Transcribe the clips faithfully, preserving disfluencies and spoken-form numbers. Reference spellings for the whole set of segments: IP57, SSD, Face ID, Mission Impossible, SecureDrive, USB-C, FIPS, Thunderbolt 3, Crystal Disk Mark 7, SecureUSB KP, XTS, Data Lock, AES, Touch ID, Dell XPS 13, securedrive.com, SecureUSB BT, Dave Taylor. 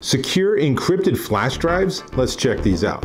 Secure encrypted flash drives? Let's check these out.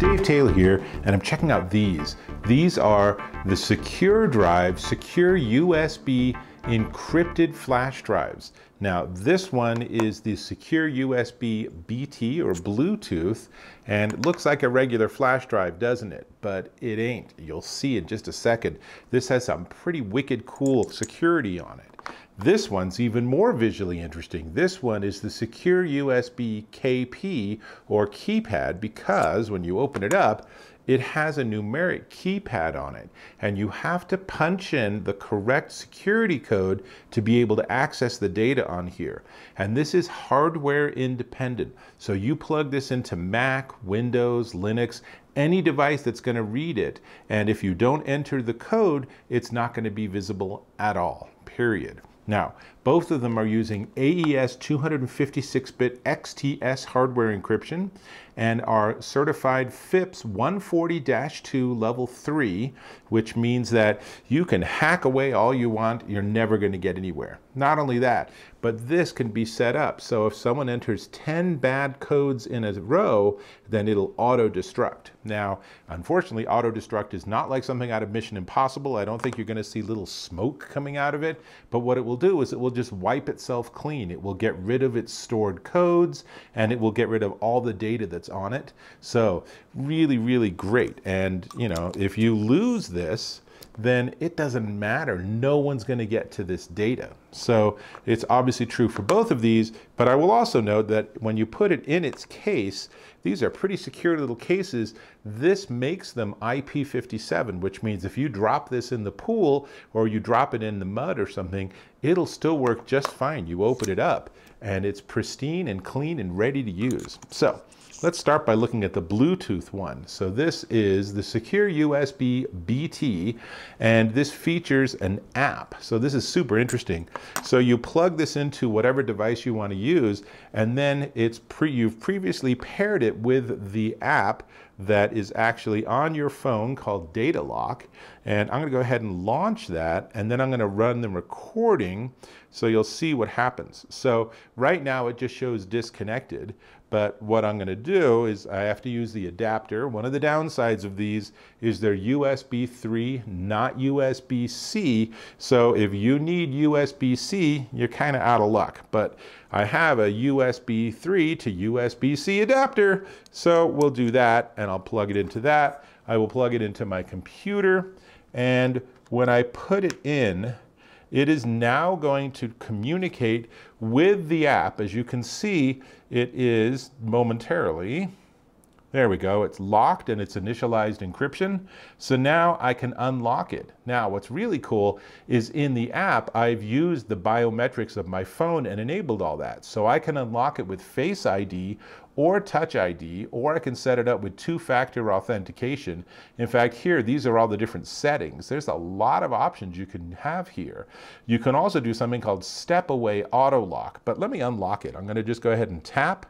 Dave Taylor here, and I'm checking out these. These are the SecureDrive SecureUSB encrypted flash drives. Now this one is the SecureUSB B T or Bluetooth, and it looks like a regular flash drive, doesn't it? But it ain't. You'll see in just a second. This has some pretty wicked cool security on it. This one's even more visually interesting. This one is the SecureUSB K P or keypad, because when you open it up, it has a numeric keypad on it, and you have to punch in the correct security code to be able to access the data on here. And this is hardware independent. So you plug this into Mac, Windows, Linux, any device that's going to read it. And if you don't enter the code, it's not going to be visible at all, period. Now, both of them are using A E S two fifty-six bit X T S hardware encryption and are certified FIPS one forty dash two level three, which means that you can hack away all you want, you're never going to get anywhere. Not only that, but this can be set up so if someone enters ten bad codes in a row, then it'll auto-destruct. Now, unfortunately, auto-destruct is not like something out of Mission Impossible. I don't think you're going to see little smoke coming out of it, but what it will do is it will just wipe itself clean. It will get rid of its stored codes, and it will get rid of all the data that's on it. So really, really great. And you know, if you lose this, then it doesn't matter. No one's going to get to this data. So it's obviously true for both of these, but I will also note that when you put it in its case, these are pretty secure little cases. This makes them I P fifty-seven, which means if you drop this in the pool or you drop it in the mud or something, it'll still work just fine. You open it up and it's pristine and clean and ready to use. So let's start by looking at the Bluetooth one. So this is the SecureUSB B T, and this features an app. So this is super interesting. So you plug this into whatever device you want to use, and then it's pre you've previously paired it with the app that is actually on your phone called Data Lock. And I'm going to go ahead and launch that, and then I'm going to run the recording so you'll see what happens. So right now it just shows disconnected. But what I'm going to do is I have to use the adapter. One of the downsides of these is they're U S B three, not U S B C. So if you need U S B C, you're kind of out of luck. But I have a U S B three to U S B C adapter. So we'll do that, and I'll plug it into that. I will plug it into my computer. And when I put it in, it is now going to communicate with the app. As you can see, it is momentarily, there we go, it's locked and it's initialized encryption. So now I can unlock it. Now what's really cool is in the app, I've used the biometrics of my phone and enabled all that. So I can unlock it with Face I D or Touch I D, or I can set it up with two-factor authentication. In fact, here, these are all the different settings. There's a lot of options you can have here. You can also do something called step-away auto lock, but let me unlock it. I'm gonna just go ahead and tap,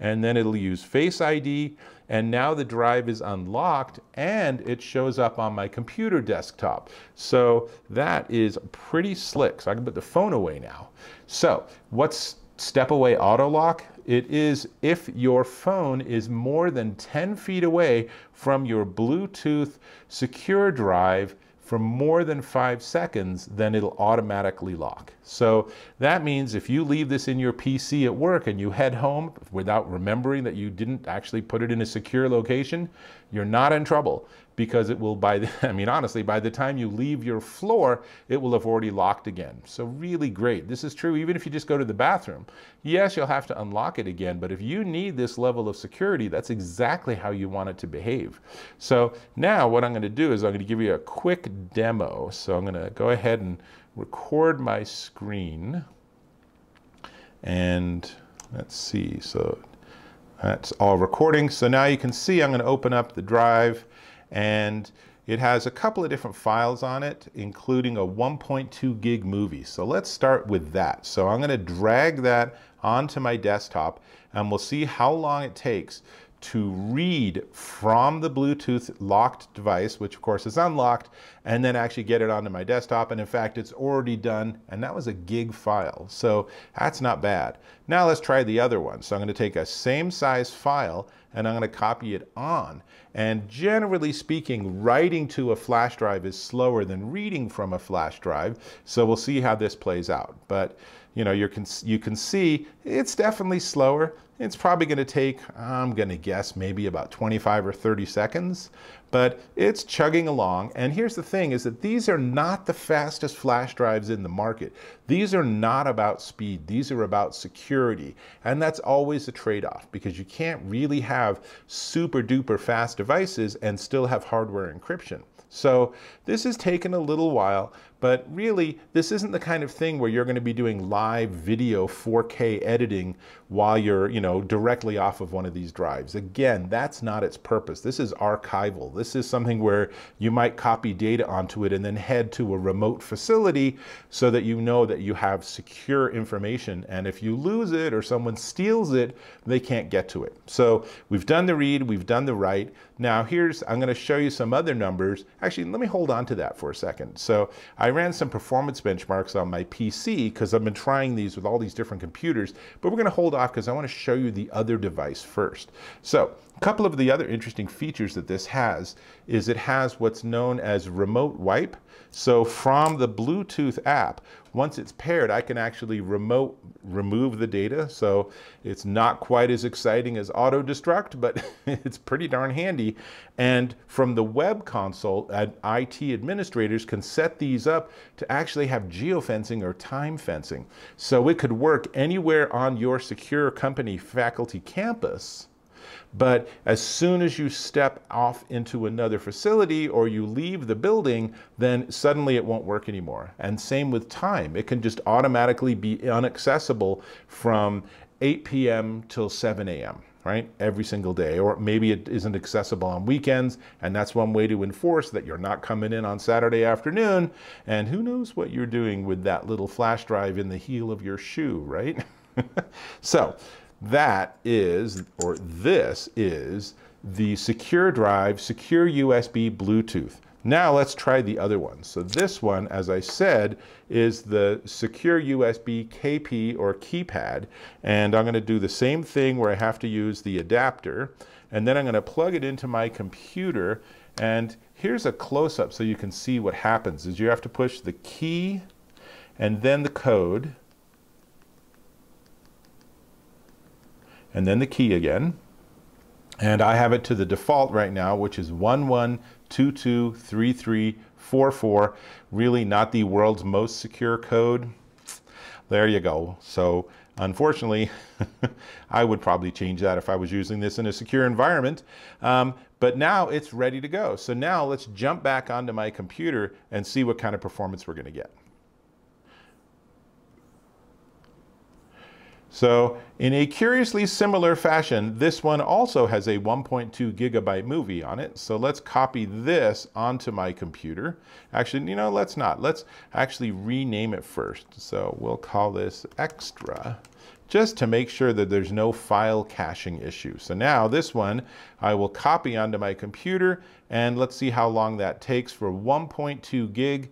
and then it'll use Face I D, and now the drive is unlocked, and it shows up on my computer desktop. So that is pretty slick. So I can put the phone away now. So what's step-away auto lock? It is if your phone is more than ten feet away from your Bluetooth secure drive for more than five seconds, then it'll automatically lock. So that means if you leave this in your P C at work and you head home without remembering that you didn't actually put it in a secure location, you're not in trouble, because it will, by the, I mean, honestly, by the time you leave your floor, it will have already locked again. So really great. This is true even if you just go to the bathroom. Yes, you'll have to unlock it again, but if you need this level of security, that's exactly how you want it to behave. So now what I'm going to do is I'm going to give you a quick demo. So I'm going to go ahead and record my screen. And let's see. So that's all recording. So now you can see I'm going to open up the drive, and it has a couple of different files on it, including a one point two gig movie. So let's start with that. So I'm going to drag that onto my desktop, and we'll see how long it takes to read from the Bluetooth locked device, which of course is unlocked, and then actually get it onto my desktop. And in fact, it's already done, and that was a gig file. So that's not bad. Now let's try the other one. So I'm gonna take a same size file and I'm gonna copy it on. And generally speaking, writing to a flash drive is slower than reading from a flash drive. So we'll see how this plays out. But you know, you can, you can see it's definitely slower. It's probably gonna take, I'm gonna guess, maybe about twenty-five or thirty seconds, but it's chugging along. And here's the thing is that these are not the fastest flash drives in the market. These are not about speed. These are about security. And that's always a trade-off because you can't really have super duper fast devices and still have hardware encryption. So this has taken a little while, but really this isn't the kind of thing where you're going to be doing live video four K editing while you're, you know, directly off of one of these drives. Again, that's not its purpose. This is archival. This is something where you might copy data onto it and then head to a remote facility so that you know that you have secure information. And if you lose it or someone steals it, they can't get to it. So we've done the read, we've done the write. Now here's, I'm going to show you some other numbers. Actually, let me hold on to that for a second. So I ran some performance benchmarks on my P C because I've been trying these with all these different computers, but we're going to hold off because I want to show you the other device first. So a couple of the other interesting features that this has is it has what's known as remote wipe. So from the Bluetooth app, once it's paired, I can actually remote remove the data. So it's not quite as exciting as auto destruct, but it's pretty darn handy. And from the web console, I T administrators can set these up to actually have geofencing or time fencing. So it could work anywhere on your secure company faculty campus. But as soon as you step off into another facility or you leave the building, then suddenly it won't work anymore. And same with time. It can just automatically be inaccessible from eight P M till seven A M right? Every single day, or maybe it isn't accessible on weekends. And that's one way to enforce that you're not coming in on Saturday afternoon. And who knows what you're doing with that little flash drive in the heel of your shoe, right? So that is, or this is, the SecureDrive Secure U S B Bluetooth. Now let's try the other one. So this one, as I said, is the SecureUSB K P or keypad. And I'm going to do the same thing where I have to use the adapter. And then I'm going to plug it into my computer. And here's a close-up so you can see what happens is you have to push the key and then the code, and then the key again. And I have it to the default right now, which is one one two two three three four four. Really not the world's most secure code. There you go. So unfortunately, I would probably change that if I was using this in a secure environment. Um, but now it's ready to go. So now let's jump back onto my computer and see what kind of performance we're gonna get. So in a curiously similar fashion, this one also has a one point two gigabyte movie on it. So let's copy this onto my computer. Actually, you know, let's not. Let's actually rename it first. So we'll call this Extra, just to make sure that there's no file caching issue. So now this one, I will copy onto my computer, and let's see how long that takes for one point two gig.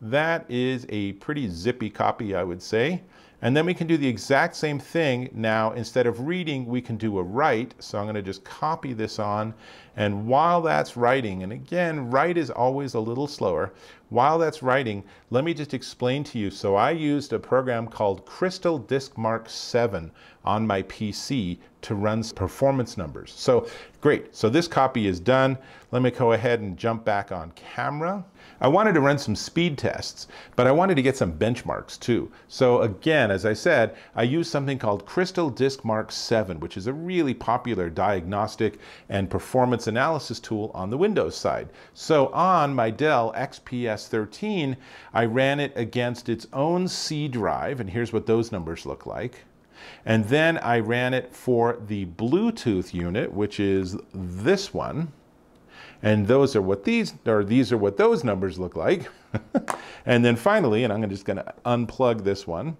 That is a pretty zippy copy, I would say. And then we can do the exact same thing. Now, instead of reading, we can do a write. So I'm gonna just copy this on. And while that's writing, and again, write is always a little slower. While that's writing, let me just explain to you. So I used a program called Crystal Disk Mark seven on my P C to run performance numbers. So great, so this copy is done. Let me go ahead and jump back on camera. I wanted to run some speed tests, but I wanted to get some benchmarks too. So again, as I said, I used something called Crystal Disk Mark seven, which is a really popular diagnostic and performance analysis tool on the Windows side. So on my Dell X P S thirteen, I ran it against its own C drive, and here's what those numbers look like. And then I ran it for the Bluetooth unit, which is this one. And those are what these are, these are what those numbers look like. And then finally, and I'm just going to unplug this one,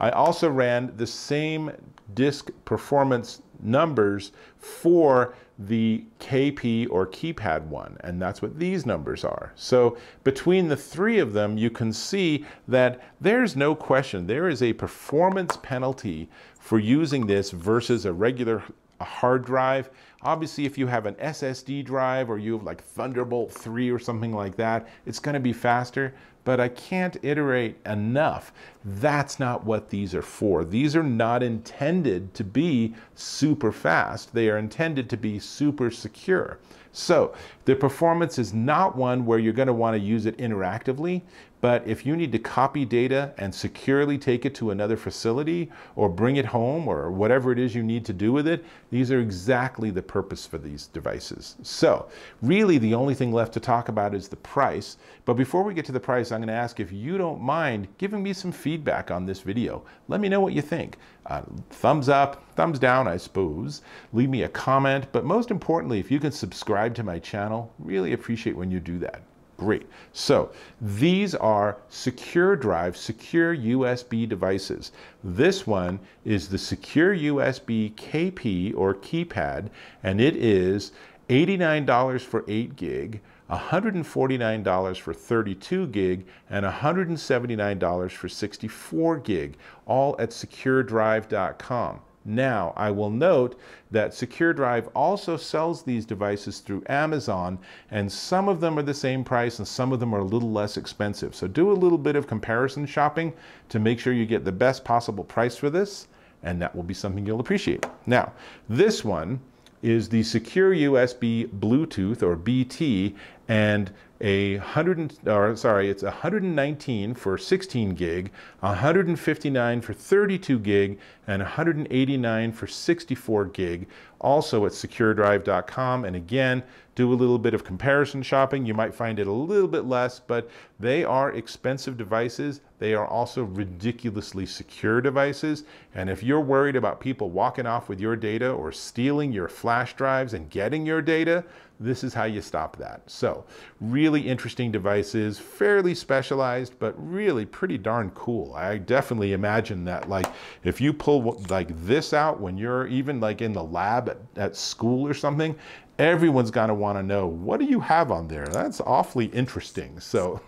I also ran the same disk performance numbers for the K P or keypad one, and that's what these numbers are. So between the three of them, you can see that there's no question there is a performance penalty for using this versus a regular a hard drive. Obviously, if you have an S S D drive or you have like Thunderbolt three or something like that, it's going to be faster. But I can't iterate enough. That's not what these are for. These are not intended to be super fast. They are intended to be super secure. So the performance is not one where you're going to want to use it interactively, but if you need to copy data and securely take it to another facility or bring it home or whatever it is you need to do with it, these are exactly the purpose for these devices. So really the only thing left to talk about is the price. But before we get to the price, I'm going to ask if you don't mind giving me some feedback on this video. Let me know what you think. Uh, thumbs up, thumbs down, I suppose. Leave me a comment, but most importantly, if you can subscribe to my channel, really appreciate when you do that. Great. So these are SecureDrive, secure U S B devices. This one is the SecureUSB K P or keypad, and it is eighty-nine dollars for eight gig, one hundred forty-nine dollars for thirty-two gig, and one hundred seventy-nine dollars for sixty-four gig, all at securedrive dot com. Now, I will note that SecureDrive also sells these devices through Amazon, and some of them are the same price and some of them are a little less expensive. So do a little bit of comparison shopping to make sure you get the best possible price for this, and that will be something you'll appreciate. Now, this one is the SecureUSB Bluetooth or B T, and a hundred or sorry, it's one hundred nineteen for sixteen gig, one hundred fifty-nine for thirty-two gig, and one hundred eighty-nine for sixty-four gig, also at securedrive dot com. And again, do a little bit of comparison shopping. You might find it a little bit less, but they are expensive devices. They are also ridiculously secure devices. And if you're worried about people walking off with your data or stealing your flash drives and getting your data, this is how you stop that. So really interesting devices, fairly specialized, but really pretty darn cool. I definitely imagine that, like, if you pull like this out when you're even like in the lab at, at school or something, everyone's going to want to know, what do you have on there? That's awfully interesting. So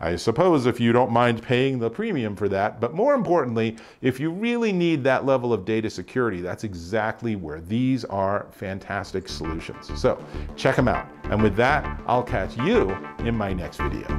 I suppose if you don't mind paying the premium for that, but more importantly, if you really need that level of data security, that's exactly where these are fantastic solutions. So check them out. And with that, I'll catch you in my next video.